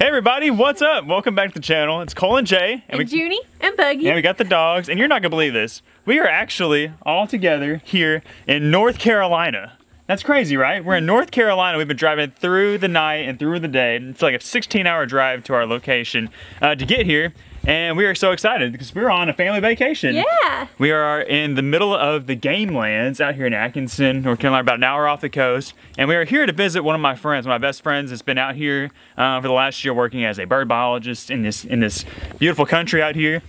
Hey everybody, what's up? Welcome back to the channel. It's Cole and Jay. And Junie and Buggy. And we got the dogs. And you're not going to believe this. We are actually all together here in North Carolina. That's crazy, right? We're in North Carolina. We've been driving through the night and through the day. It's like a 16-hour drive to our location to get here. And we are so excited because we're on a family vacation. Yeah. We are in the middle of the game lands out here in Atkinson, North Carolina, about an hour off the coast. And we are here to visit one of my friends, one of my best friends that's been out here for the last year working as a bird biologist in this beautiful country out here.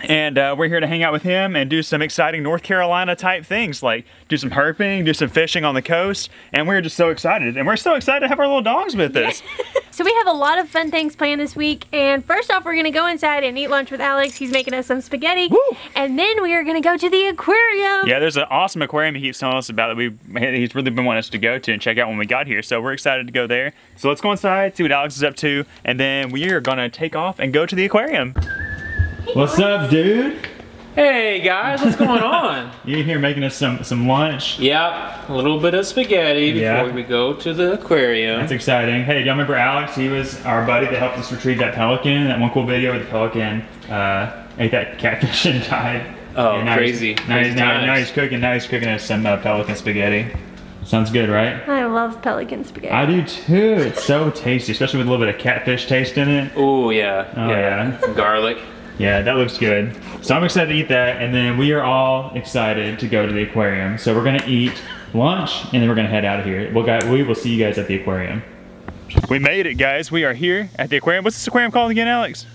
And we're here to hang out with him and do some exciting North Carolina type things, like do some herping, do some fishing on the coast. And we're just so excited. And we're so excited to have our little dogs with us. So we have a lot of fun things planned this week. And first off, we're gonna go inside and eat lunch with Alex. He's making us some spaghetti. Woo! And then we are gonna go to the aquarium. Yeah, there's an awesome aquarium he keeps telling us about that he's really been wanting us to go to and check out when we got here. So we're excited to go there. So let's go inside, see what Alex is up to. And then we are gonna take off and go to the aquarium. What's up, dude? Hey guys, what's going on? You're here making us some lunch. Yep, a little bit of spaghetti before we go to the aquarium. That's exciting. Hey, do y'all remember Alex? He was our buddy that helped us retrieve that pelican, that one cool video where the pelican ate that catfish and died. Oh, yeah, now he's cooking us some pelican spaghetti. Sounds good, right? I love pelican spaghetti. I do too. It's so tasty, especially with a little bit of catfish taste in it. Ooh, yeah. Oh, yeah. Some garlic. Yeah, that looks good. So I'm excited to eat that, and then we are all excited to go to the aquarium. So we're gonna eat lunch, and then we're gonna head out of here. We will see you guys at the aquarium. We made it, guys. We are here at the aquarium. What's this aquarium called again, Alex?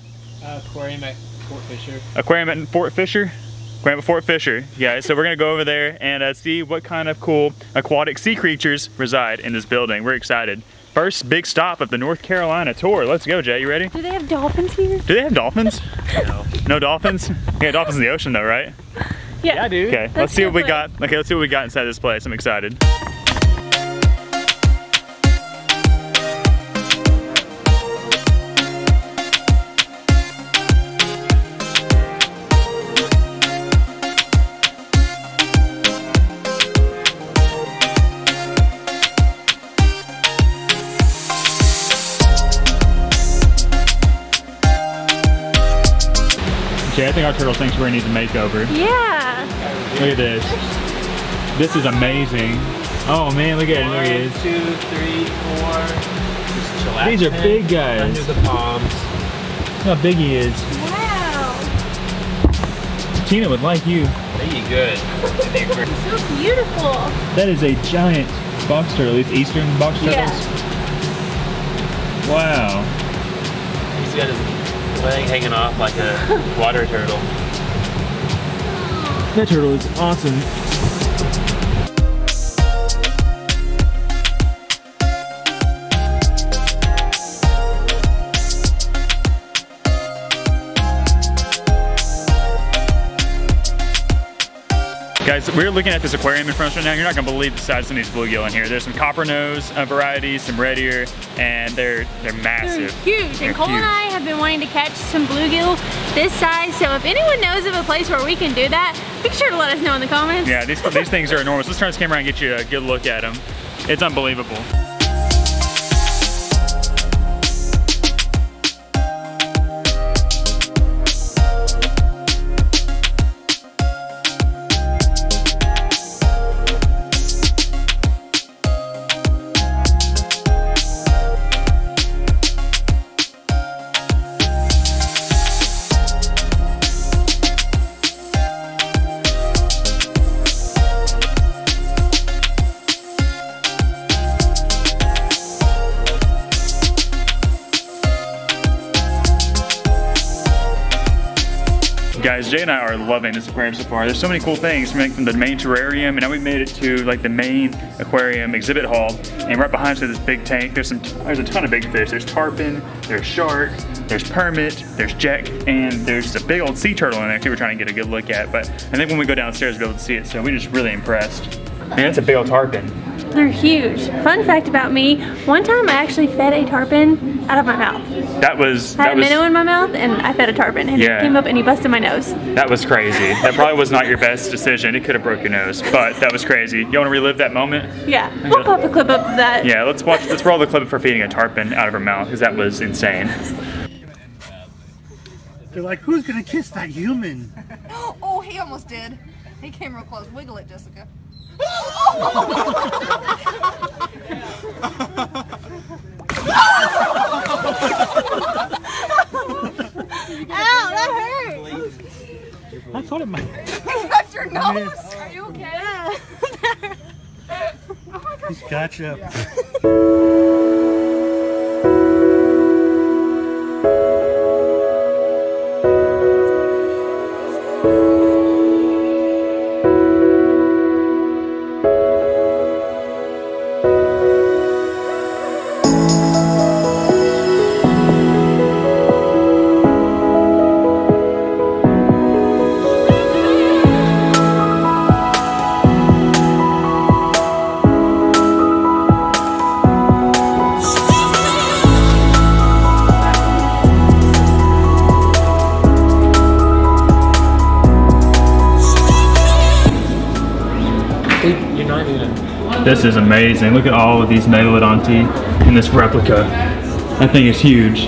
Aquarium at Fort Fisher. Aquarium at Fort Fisher? Aquarium at Fort Fisher, guys. So we're gonna go over there and see what kind of cool aquatic sea creatures reside in this building. We're excited. First big stop of the North Carolina tour. Let's go, Jay. You ready? Do they have dolphins here? Do they have dolphins? No. No dolphins? Yeah, dolphins in the ocean though, right? Yeah, yeah, dude. Okay, let's see what we got. Okay, let's see what we got inside this place. I'm excited. I think our turtle thinks we're gonna need a makeover. Yeah. Look at this. This is amazing. Oh man, look at it. There he is. 1, 2, 3, 4. These are big guys. Under the palms. Look how big he is. Wow. Tina would like you. I think you're good. It's so beautiful. That is a giant box turtle. These eastern box turtles. Yeah. Wow. He's got his leg hanging off like a water turtle. That turtle is awesome. Guys, we're looking at this aquarium in front of us right now. You're not gonna believe the size of some of these bluegill in here. There's some copper nose varieties, some red ear, and they're massive. They're huge, and Cole and I have been wanting to catch some bluegill this size, so if anyone knows of a place where we can do that, be sure to let us know in the comments. Yeah, these things are enormous. Let's turn this camera and get you a good look at them. It's unbelievable. Guys, Jay and I are loving this aquarium so far. There's so many cool things from the main terrarium, and now we've made it to like the main aquarium exhibit hall. And right behind us is this big tank. There's a ton of big fish. There's tarpon, there's shark, there's permit, there's jack, and there's a big old sea turtle in there too we're trying to get a good look at. But I think when we go downstairs, we'll be able to see it. So we're just really impressed. Man, that's a big old tarpon. They're huge. Fun fact about me, one time I actually fed a tarpon out of my mouth. I had a minnow in my mouth and I fed a tarpon and he came up and he busted my nose. That was crazy. That probably was not your best decision. It could have broke your nose, but that was crazy. You want to relive that moment? Yeah, we'll pop a clip up of that. Yeah, let's roll the clip for feeding a tarpon out of her mouth because that was insane. They're like, who's gonna kiss that human? Oh, he almost did. He came real close. Wiggle it, Jessica. Ow, that hurt. I thought it might. You got your nose. Are you okay? Yeah. Oh my gosh. He's got you. This is amazing. Look at all of these megalodon teeth in this replica. That thing is huge.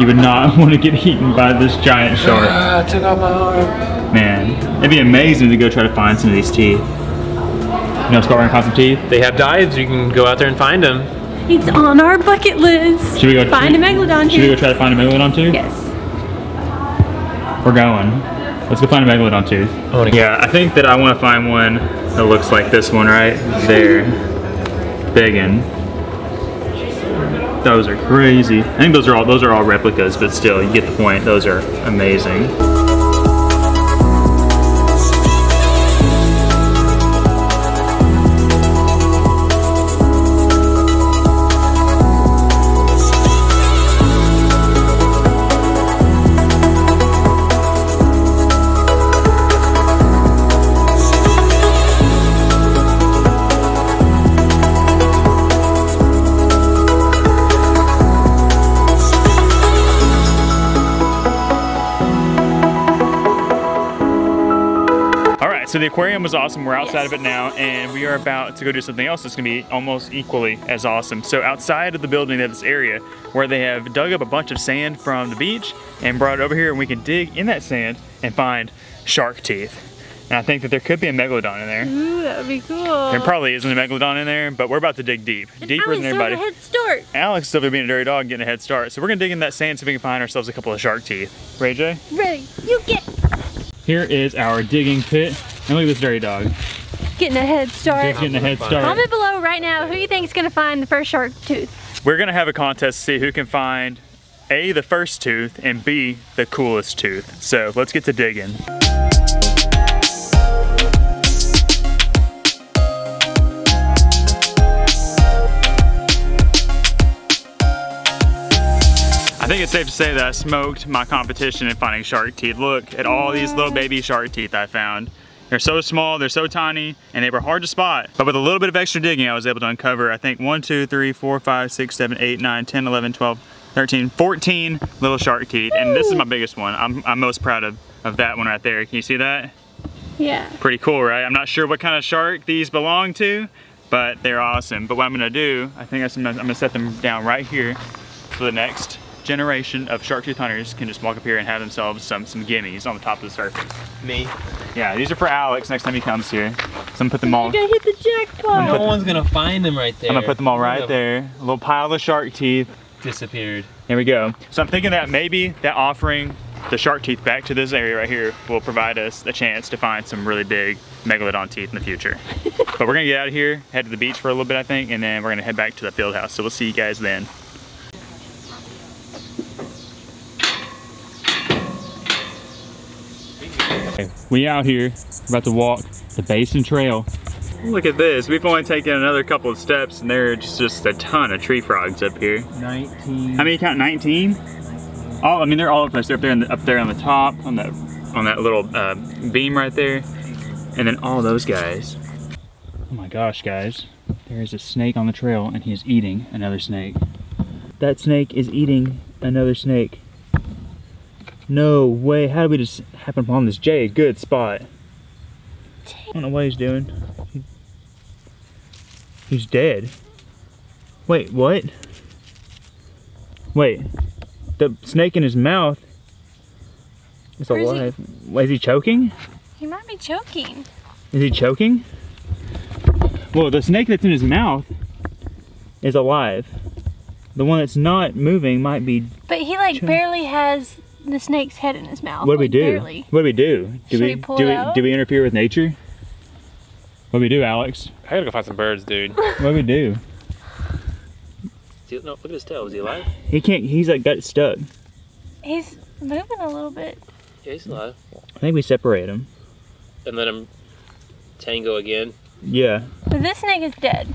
You would not want to get eaten by this giant shark. I took out my arm. Man, it'd be amazing to go try to find some of these teeth. You know, Scott, we're gonna find some teeth? They have dives. You can go out there and find them. It's on our bucket list. Should we go find a megalodon tooth? Should we go try to find a megalodon tooth? Yes. We're going. Let's go find a megalodon tooth. Oh, yeah, I think that I want to find one that looks like this one right there. Biggin. Those are crazy. I think those are all replicas, but still, you get the point. Those are amazing. So the aquarium was awesome. We're outside of it now, and we are about to go do something else that's gonna be almost equally as awesome. So outside of the building, they have this area where they have dug up a bunch of sand from the beach and brought it over here, and we can dig in that sand and find shark teeth. And I think that there could be a megalodon in there. Ooh, that would be cool. There probably isn't a megalodon in there, but we're about to dig deep. Deeper than everybody. Alex is over a head start. Alex is over being a dirty dog getting a head start. So we're gonna dig in that sand so we can find ourselves a couple of shark teeth. Ray J? Ready, you get. Here is our digging pit. And look at this dirty dog. Getting a head start. Just getting a head start. Comment below right now who you think is going to find the first shark tooth. We're going to have a contest to see who can find A, the first tooth, and B, the coolest tooth. So let's get to digging. I think it's safe to say that I smoked my competition in finding shark teeth. Look at all these little baby shark teeth I found. They're so small, they're so tiny, and they were hard to spot. But with a little bit of extra digging, I was able to uncover, I think, 1, 2, 3, 4, 5, 6, 7, 8, 9, 10, 11, 12, 13, 14 little shark teeth. And this is my biggest one. I'm most proud of that one right there. Can you see that? Yeah. Pretty cool, right? I'm not sure what kind of shark these belong to, but they're awesome. But what I'm gonna do, I think I'm gonna set them down right here for the next generation of shark tooth hunters can just walk up here and have themselves some gimmies on the top of the surface. Me? Yeah, these are for Alex next time he comes here. So I'm gonna put them all. You're gonna hit the jackpot. No one's gonna find them right there. I'm gonna put them all right there. A little pile of shark teeth. Disappeared. There we go. So I'm thinking that maybe that offering the shark teeth back to this area right here will provide us a chance to find some really big megalodon teeth in the future. But we're gonna get out of here, head to the beach for a little bit, I think, and then we're gonna head back to the field house. So we'll see you guys then. We out here, about to walk the Basin Trail. Look at this, we've only taken another couple of steps and there's just a ton of tree frogs up here. 19. How many count, 19? All, I mean, they're all over the place. They're up there on the top, on that little beam right there. And then all those guys. Oh my gosh, guys. There is a snake on the trail and he is eating another snake. That snake is eating another snake. No way, how did we just happen upon this? Jay, good spot. I don't know what he's doing. He's dead. Wait, what? Wait, the snake in his mouth is alive. Wait, is he choking? He might be choking. Is he choking? Well, the snake that's in his mouth is alive. The one that's not moving might be. But he like barely has the snake's head in his mouth. What do we do? Barely. What do we do? Do we interfere with nature? What do we do, Alex? I gotta go find some birds, dude. What do we do? No, look at his tail. Is he alive? He can't. He's like got stuck. He's moving a little bit. Yeah, he's alive. I think we separate him and let him tango again. Yeah. But this snake is dead.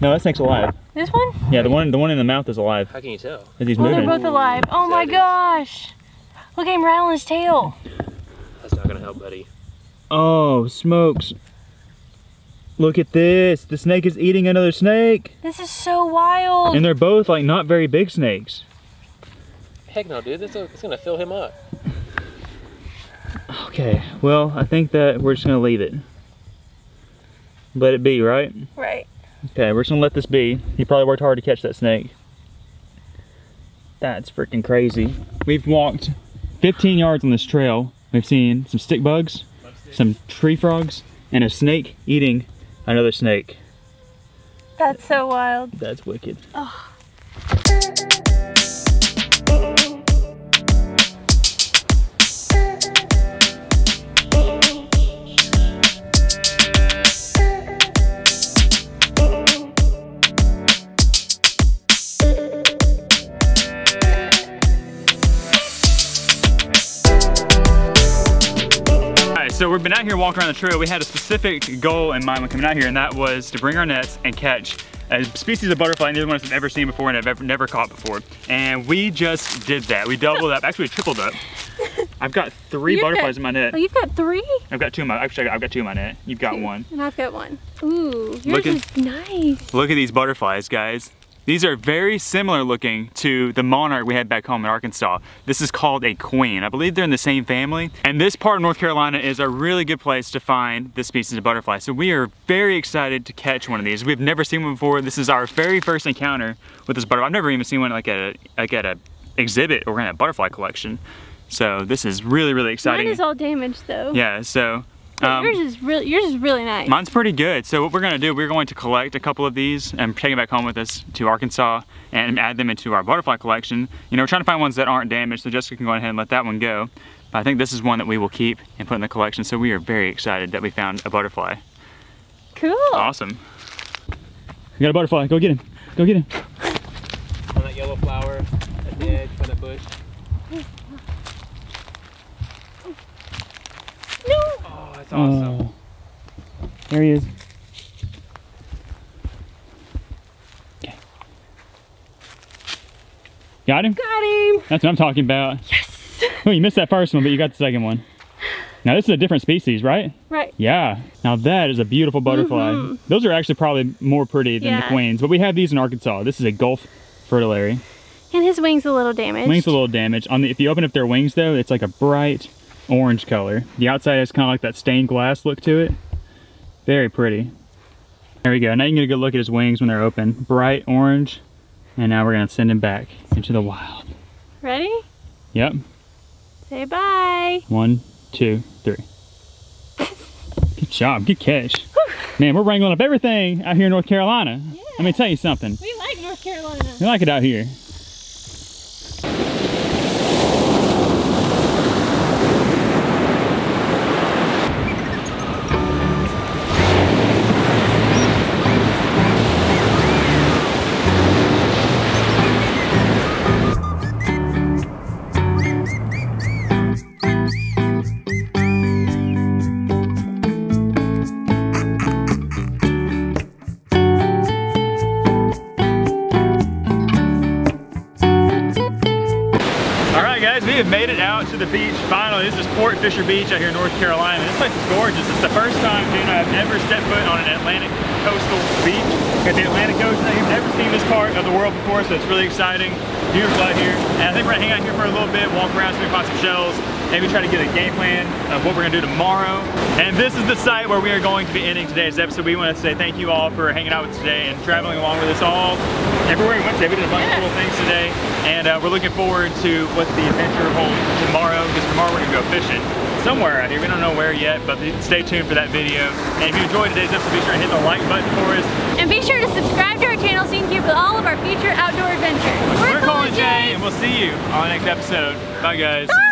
No, that snake's alive. This one? Yeah, the one in the mouth is alive. How can you tell? Because he's moving. They're both alive. Oh my gosh! Look at him rattling his tail. That's not gonna help, buddy. Oh smokes! Look at this. The snake is eating another snake. This is so wild. And they're both like not very big snakes. Heck no, dude. It's gonna fill him up. Okay. Well, I think that we're just gonna leave it. Let it be, right? Right. Okay, we're just gonna let this be. He probably worked hard to catch that snake. That's freaking crazy. We've walked 15 yards on this trail. We've seen some stick bugs, some tree frogs, and a snake eating another snake. That's so wild. That's wicked. Oh. So we've been out here walking around the trail. We had a specific goal in mind when coming out here, and that was to bring our nets and catch a species of butterfly neither one of us have ever seen before and have never caught before. And we just did that. We doubled up, actually we tripled up. I've got three butterflies in my net. Oh, you've got three? I've got two in my, actually I've got two in my net. You've got one. And I've got one. Ooh, yours is nice. Look at these butterflies, guys. These are very similar looking to the monarch we had back home in Arkansas. This is called a queen. I believe they're in the same family. And this part of North Carolina is a really good place to find this species of butterfly. So we are very excited to catch one of these. We've never seen one before. This is our very first encounter with this butterfly. I've never even seen one like at a exhibit or in a butterfly collection. So this is really, really exciting. Mine is all damaged though. Yeah, so. Yours is really nice. Mine's pretty good. So what we're gonna do, we're going to collect a couple of these and take them back home with us to Arkansas and add them into our butterfly collection. You know, we're trying to find ones that aren't damaged, so Jessica can go ahead and let that one go. But I think this is one that we will keep and put in the collection, so we are very excited that we found a butterfly. Cool. Awesome. We got a butterfly, go get him. Go get him. On that yellow flower, at the edge, by the bush. That's awesome. Oh, there he is. Okay. Got him? Got him! That's what I'm talking about. Yes! Oh, you missed that first one, but you got the second one. Now this is a different species, right? Right. Yeah. Now that is a beautiful butterfly. Mm-hmm. Those are actually probably more pretty than the queens, but we have these in Arkansas. This is a Gulf fritillary. And his wing's a little damaged. Wing's a little damaged. If you open up their wings though, it's like a bright orange color. The outside has kind of like that stained glass look to it. Very pretty. There we go. Now you can get a good look at his wings when they're open. Bright orange. And now we're going to send him back into the wild. Ready? Yep. Say bye. 1, 2, 3. Good job. Good catch. Whew. Man, we're wrangling up everything out here in North Carolina. Yeah. Let me tell you something. We like North Carolina. We like it out here. Alright guys, we have made it out to the beach finally. This is Fort Fisher Beach out here in North Carolina. This place is gorgeous. It's the first time, dude, I've ever stepped foot on an Atlantic coastal beach. Got the Atlantic Ocean. I've never seen this part of the world before, so it's really exciting. Beautiful out here. And I think we're going to hang out here for a little bit, walk around, see if we can find some shells, maybe try to get a game plan of what we're going to do tomorrow. And this is the site where we are going to be ending today's episode. We want to say thank you all for hanging out with us today and traveling along with us all. Everywhere we went today, we did a bunch of cool things today. And we're looking forward to what the adventure holds tomorrow, because tomorrow we're gonna go fishing somewhere out here. We don't know where yet, but stay tuned for that video. And if you enjoyed today's episode, be sure to hit the like button for us. And be sure to subscribe to our channel so you can keep up with all of our future outdoor adventures. We're Cole and Jay, and we'll see you on the next episode. Bye guys. Bye.